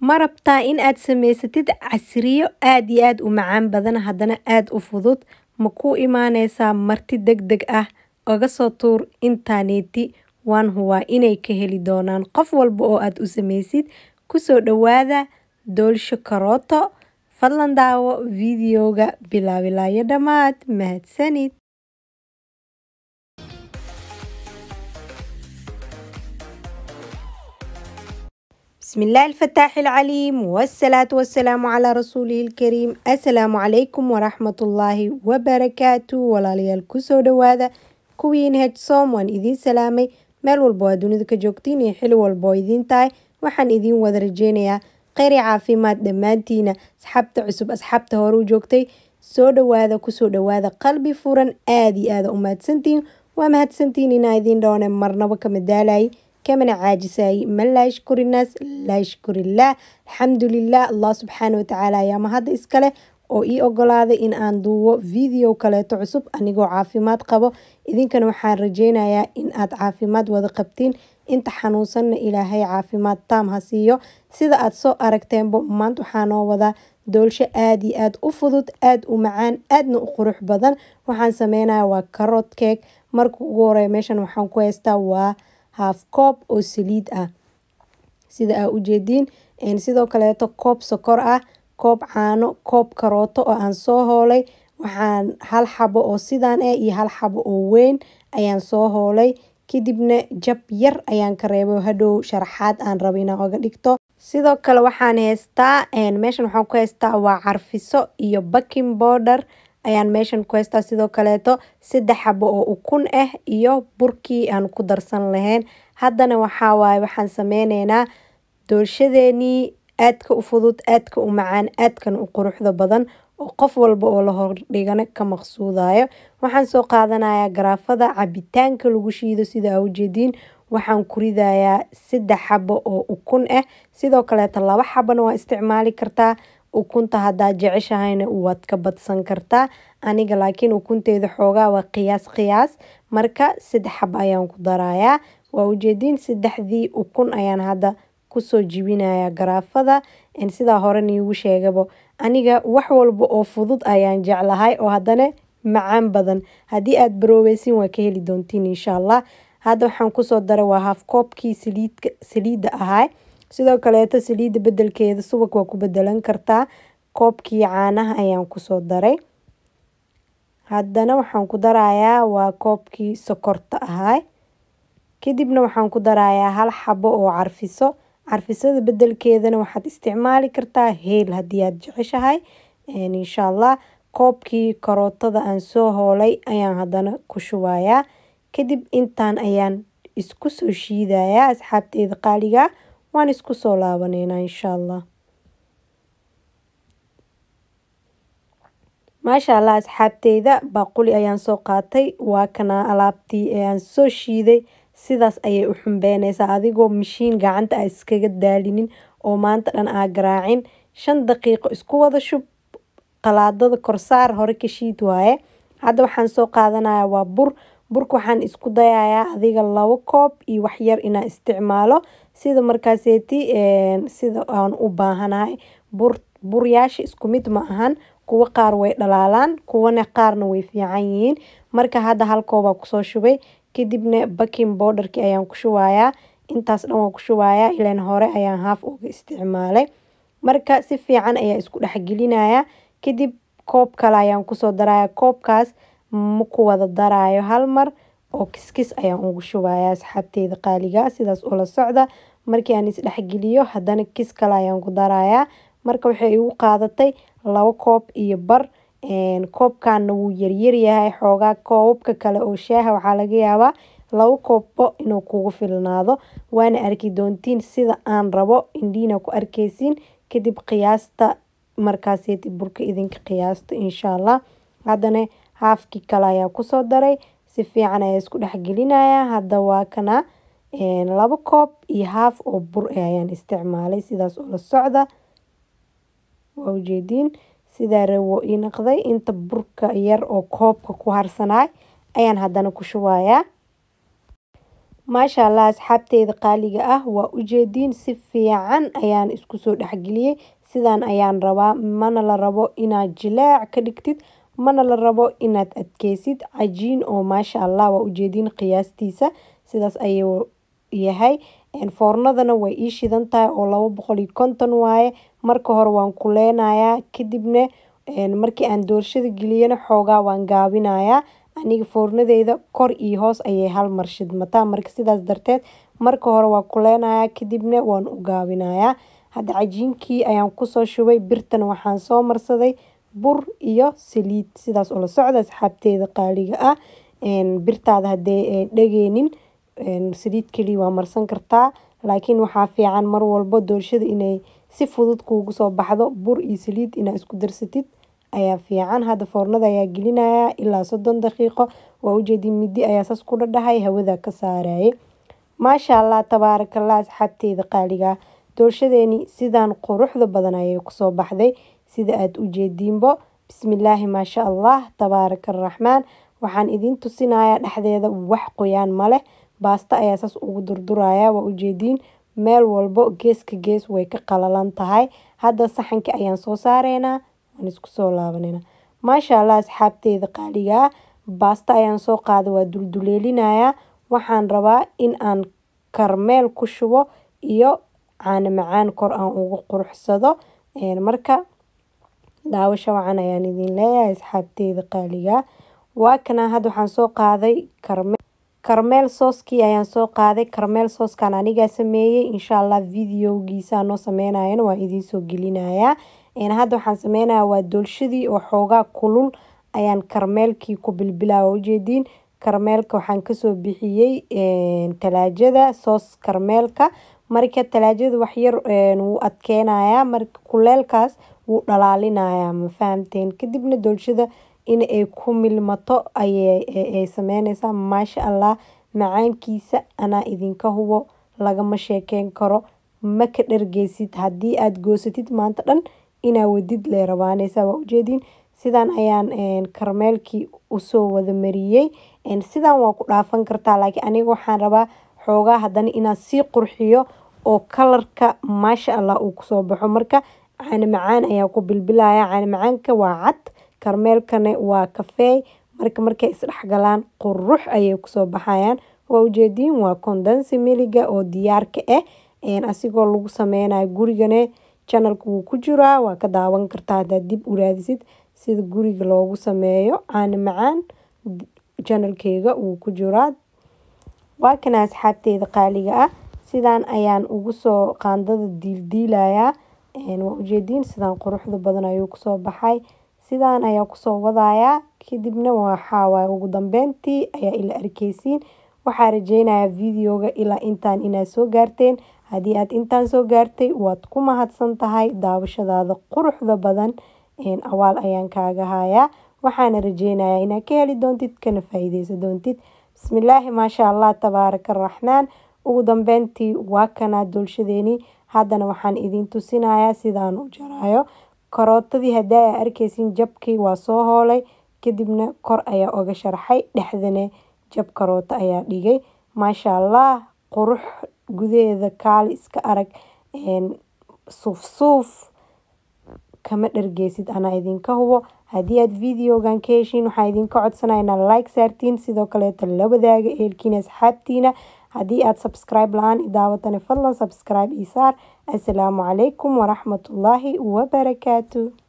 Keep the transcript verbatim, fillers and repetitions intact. مربطة إن آد سميستد عسرية آد ياد ومعان بذنها هدنا آد أفضوط مكو إمانيسا مرتي دق دق أغسو طور إنتانيتي وان هو إناي كهلي دونان قف والبقو آد أسميسيد كسو دواذا دولشو كاروتو فضلن داو فيديوغا بلا بلا يدامات مهد سنيد. بسم الله الفتاح العليم والصلاة والسلام على رسوله الكريم. السلام عليكم ورحمة الله وبركاته. ولا ليال كسو دواذا كوين هجسوم وان إذين سلامي مال والبوادون إذكا جوكتيني حلو والبوادين تاي وحان إذين ودرجينيا قيري عافيمات دمانتينا سحبت عسوب أسحبت هورو جوكتي سو دواذا كسو دواذا قلبي فورا آدي آذا أمهات سنتين وأمهات سنتينينا إذين دونا مرنا وكمدالاي كمن عاجزاي من لا يشكر الناس لا يشكر الله. الحمد لله الله سبحانه وتعالى يا ما هذا إسكاله أو إيه أقوله إن أندو فيديو كله تعصب أنيجو عافيمات قبو إذن كانوا حارجينا يا إن أت عافيمات وذقبتين إنت حنوصلنا إلى هاي عافيمات تام هسيو سيدا أتصو أركتين بو ما أنتو حنو وذا دولش آدي آد أفضت آد ومعان آد نقرح بدن وحن سمينا وكاروت كيك مركو غوري ميشان وحن كويستا و half cup oo saliid ah sida aa u jeedin een sidoo kale to cup sokor ah cup caano cup karooto oo aan soo hoolay waxaan hal xabo oo sidaan ah iyo hal xabo oo weyn ayaan soo hoolay kadibna jab yar ayaan ka reebay hadow sharaxaad aan rabina oga dhigto sidoo kale waxaan heystaa een meeshan waxaan ku heystaa waa carfiso iyo baking powder ayaan meeshan ku heystaa sidoo kaleeto saddex xabo oo ukun ah iyo burkii aan ku darsan lahayn haddana waxa waay waxaan sameynaynaa doolshadeeni aadka u fudud aadka u macaan aadkan u quruxda badan oo qof walba oo la hor dhigana ka maqsuudayo waxaan soo qaadanayaa garaafada cabitaanka lagu shiido sida aad u jeedin waxaan ku ridayaa saddex xabo oo ukun ah sidoo kaleeto laba xabana waa isticmaali kartaa ukunta haddaa jeceshahayna waad ka badsan kartaa aniga laakiin ukunteeda xoogaa waa qiyaas qiyaas marka saddex xab ayaan ku darayaa waa ujeedin saddexdii ukun ayaan hadda kusoo jibinayaa garaafada in sidaa hore niigu sheegaba aniga wax walba oo fudud ayaan jeclahay oo haddana macaan badan haddii aad baroobaysin waa ka heli doontiin insha allah hadda waxaan kusoo dara waa half koobkii saliidka saliidda ahay sidoo kaleeto saliidda beddelkeeda subag waa ku beddelan kartaa koobkii caanaha ayaan kusoo daray haddana waxaan ku darayaa waa koobkii sokorta ahay kadibna waxaan ku darayaa hal xabo oo carfiso carfisada beddelkeedana waxaad isticmaali kartaa heel haddii aad jeceshahay insha allah koobkii karootada aan soo hoolay ayaan haddana ku shubayaa kadib intaan ayaan isku soo shiidayaa asxaabteeda qaaliga waan isku soo laabaneynaa insha allah maasha allah asxaabteyda baquli ayaan soo qaatay waa kana alaabtii ayaan soo shiiday sidaas ayay u xumbeynaysaa adigoo mishiin gacanta aad iskaga daalinin oo maanta dhan aa garaacin shan daqiiqo isku wada shub qalaadada korsaar hore ka shiid waaye hadda waxaan soo qaadanayaa waa bur burka waxaan isku dayayaa adiga laba koob iyo wax yar inaa isticmaalo sida markaaseeti een sida aan u baahanahay bur buryaasha isku mid ma ahan kuwa qaar way dhalaalaan kuwana qaarna way fiican yihiin marka hadda hal koob aan kusoo shubay kadibna baking powderki ayaan ku shubayaa intaas dhan waan ku shubayaa ilaan hore ayaan half uga isticmaalay marka si fiican ayaa isku dhaxgelinayaa kadib koob kale ayaan kusoo darayaa koobkaas muku wada daraayo hal mar oo kiskis ayaan ugu shubayaa asxaabteyda qaaliga sidaas oo la socda markii aan is dhaxgeliyo haddana kis kale ayaan ku darayaa marka waxay igu qaadatay laba koob iyo bar koobkaana wuu yaryar yahay xoogaa koobka kale oo shaaha waxaa laga yaabaa laba koobbo inuu kugu filnaado waana arki doontiin sida aan rabo indhiina ku arkaysiin kadib qiyaasta markaaseeti burka idinka qiyaasta insha allah haddana haafkii kale ayaan kusoo daray si fiican ayaa isku dhexgelinayaa hadda waa kana laba koob iyo haaf oo bur ayaan isticmaalay sidaas oo la socda waa ujeediin sidaa rawo ii naqday inta burka yar oo koobka ku harsanay ayaan haddana ku shubayaa ما شاء الله أصحابتي إذا قالي قهوة وجدين سفيا عن أيان إسكسود حقليه سيدان أيان روا من الربو إنا جلاع كدكتت من الربو إنا تأتكيسيد عجين أو ما شاء الله وجدين قياس تيسا سيداس أيو يهي إن فورنادنا وإيش إذن تاي أولو بخولي كنتن واي مركو هروان كولين آيا كدبنا إن مركي أن دورشد قليين حوغا وان قابين آيا aniga foornadeyda kor ii hoos ayay hal mar shidmataa marka sidaas darteed marka hore waa kuleynayaa kadibna waan u gaabinayaa hadda cajiinkii ayaan kusoo shubay birtan waxaan soo marsaday bur iyo saliid sidaas oo la socda asxaabteeda qaaliga ah birtaada haddee dhageenin saliid keliya waa marsan kartaa laakiin waxaa fiican mar walba doolshada inay si fudud kuugu soo baxdo bur iyo saliid inaa isku darsatid ayaa fiican hada foornada ayaa gelinayaa ilaa soddon daqiiqo waa u jeedin middi ayaa sas ku dhadhahay hawada ka saarayay maasha allah tabaarakallah asxaabteeda qaaliga doolshadeeni sidaan quruxda badan ayay ku soo baxday sida aad u jeediinbo bismillaahi maasha allah tabaaraka arraxmaan waxaan idin tusinayaa dhexdeeda wax qoyaan ma leh baasta ayaa sas ugu durdurayaa waa u jeediin meel walbo geeska gees way ka qalalan tahay hadda saxanka ayaan soo saaraynaa isku soo laabanina maasha allah asxaabteeda qaaliga baasta ayaan soo qaado waa dulduleelinayaa waxaan rabaa in aan karmeel ku shubo iyo caano macaan kor aan ugu quruxsado marka daawasho wacan ayaan idin leeyahay asxaabteeda qaaliga waa kana had waxaan soo qaaday karmeel sooskii ayaan soo qaaday karmeel sooskan anigaa sameeyey insha allah videogiisa noo sameynayana waa idin soo gelinayaa een hadda waxaan sameynaa waa doolshadii oo xoogaa kulul ayaan karmeelkii ku bilbilaa ujeedin karmeelka waxaan ka soo bixiyay een talaajada soos karmeelka marka talaajada wax yar een uu adkeynaya marka kuleelkaas uu dhalaalinaya ma fahamteen kadibna doolshada in ay ku milmato ay ay sameynaysa maasha allah macaankiisa ana idinka hubo laga ma sheekeen karo ma ka dhargeysid hadii aad goosatid maanta dhan ina wadid le rabaanaysa waa ujeedin sidaan ayaan een karmeelkii u soo wada mariyay een sidaan waa ku dhaafan kartaa laakiin aniga waxaan rabaa xoogaa hadan ina si qurxiyo oo colorka maasha allah uu ku soo baxo marka caano macaan ayaa ku bilbilaya caano macaanka waa cad karmeelkana waa kafee marka markay is dhaxgalaan qurux ayay ku soo baxayaan waa ujeedin waa condense miliga oo diyaarka ah een asigoo lagu sameeyay gurigana channelku wuu ku jiraa waa ka daawan kartaa haddaad dib u raadisid sida guriga loogu sameeyo caano macaan channelkeyga wuu ku jiraa waa kana asxaabteeda qaaliga ah sidaan ayaan ugu soo qaandada diildiilayaa waa ujeediin sidaan quruxda badan ayuu kusoo baxay sidaan ayaa kusoo wadayaa kadibna waxaa waay ugu dambeyntii ayaa ila arkeysiin waxaa rajeynayaa videoga ilaa intaan inaa soo gaarteen haddii aad intaan soo gaartay waad ku mahadsan tahay daawashadaada quruxda badan een awaal ayaan kaaga hayaa waxaan rajeynayaa inaad ka heli doontid kana faa'iideysan doontid bismillaahi maasha allah tabaaraka arraxmaan ugu dambeyntii waa kana doolshadeeni haddana waxaan idin tusinayaa sidaan u jaraayo karootadii haddaa arkaysin jabkii waa soo hoolay kadibna kor ayaa oga sharxay dhexdana jab karoota ayaa dhigay maasha allah qurux gudeeda kaali iska arag een suuf suuf kama dhargeysid ana idinka hubo haddii aad videogan ka heshiin waxaan idinka codsanayaa inaad like saartiin sidoo kaleeta la wadaaga ehelkiina asxaabtiina haddii aad subscribe la-aan i daawatana fadlan subscribe ii saar assalaamu calaykum waraxmatullaahi wabarakaatu.